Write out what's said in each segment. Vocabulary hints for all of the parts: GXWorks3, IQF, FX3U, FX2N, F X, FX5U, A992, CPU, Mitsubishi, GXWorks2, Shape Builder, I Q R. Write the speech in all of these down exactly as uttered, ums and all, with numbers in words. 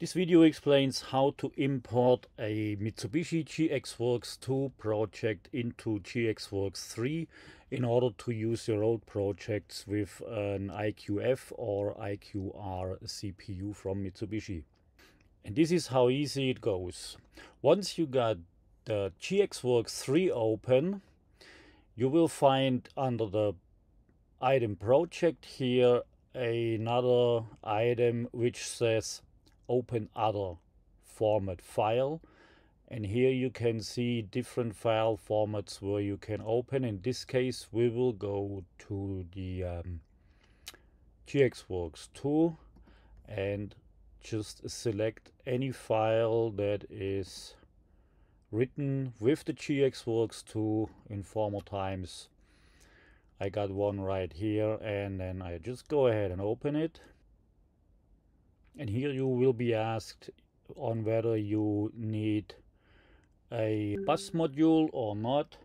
This video explains how to import a Mitsubishi G X Works two project into G X Works three in order to use your old projects with an I Q F or I Q R C P U from Mitsubishi. And this is how easy it goes. Once you got the G X Works three open, you will find under the item project here another item which says open other format file, and here you can see different file formats where you can open. In this case we will go to the um, G X Works two and just select any file that is written with the G X Works two in former times. I got one right here, and then I just go ahead and open it. And here you will be asked on whether you need a bus module or not.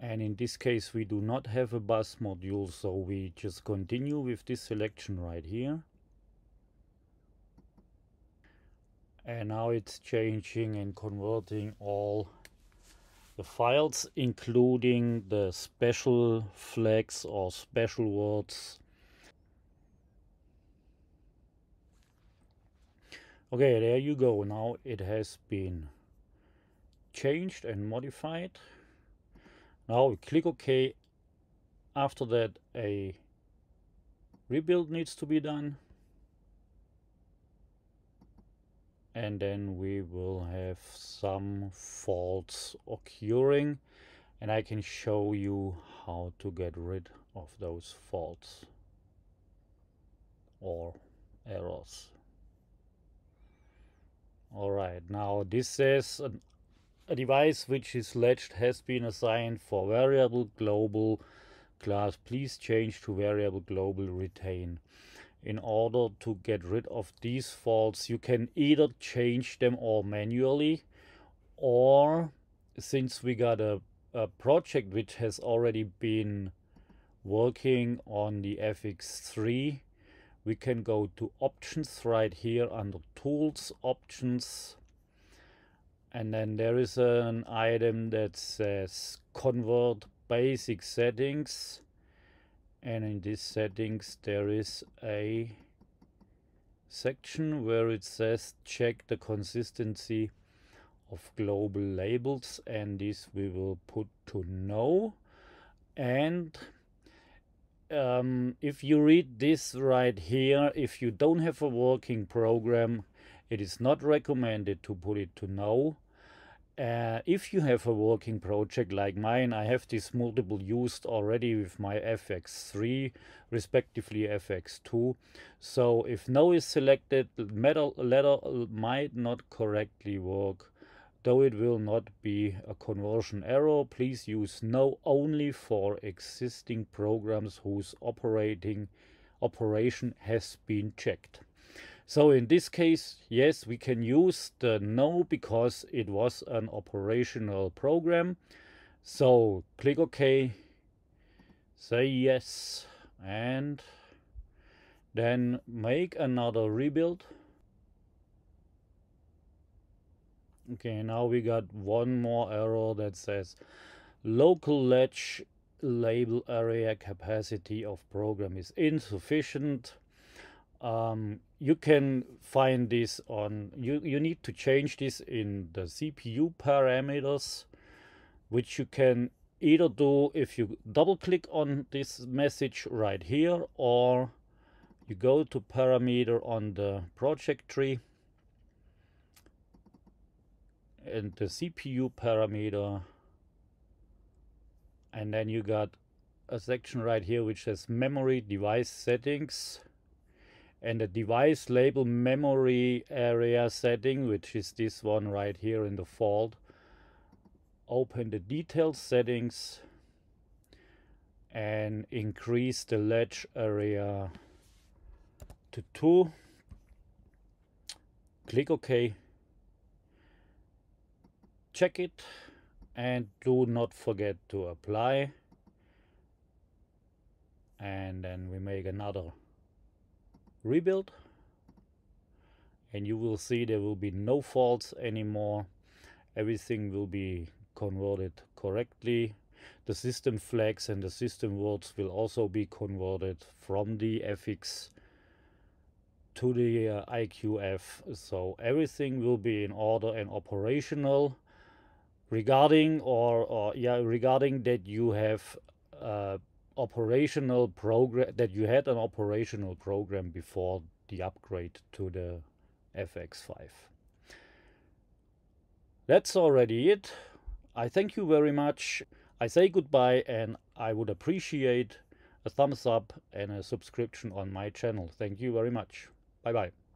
And in this case we do not have a bus module, so we just continue with this selection right here. And now it's changing and converting all the files, including the special flags or special words. Okay, there you go. Now it has been changed and modified. Now we click OK. After that, a rebuild needs to be done. And then we will have some faults occurring, and I can show you how to get rid of those faults or errors. Alright, now this says a, a device which is latched has been assigned for variable global class. Please change to variable global retain. In order to get rid of these faults, you can either change them all manually, or since we got a, a project which has already been working on the F X three, we can go to options right here under tools, options, and then there is an item that says convert basic settings, and in these settings there is a section where it says check the consistency of global labels, and this we will put to no. And Um, if you read this right here, if you don't have a working program, it is not recommended to put it to no. Uh, if you have a working project like mine, I have this multiple used already with my F X three, respectively F X two. So if no is selected, the metal letter might not correctly work, though it will not be a conversion error. Please use no only for existing programs whose operating operation has been checked. So in this case, yes, we can use the no because it was an operational program. So click OK, say yes, and then make another rebuild. Okay, now we got one more error that says local latch label area capacity of program is insufficient. Um, you can find this on, you, you need to change this in the C P U parameters, which you can either do if you double click on this message right here, or you go to parameter on the project tree. And the C P U parameter, and then you got a section right here which says memory device settings, and the device label memory area setting, which is this one right here in the default. Open the detailed settings and increase the latch area to two. Click OK. Check it, and do not forget to apply, and then we make another rebuild, and you will see there will be no faults anymore. Everything will be converted correctly. The system flags and the system words will also be converted from the F X to the uh, I Q F. So everything will be in order and operational. Regarding or, or yeah, regarding that you have uh, operational program that you had an operational program before the upgrade to the F X five. That's already it. I thank you very much. I say goodbye, and I would appreciate a thumbs up and a subscription on my channel. Thank you very much. Bye bye.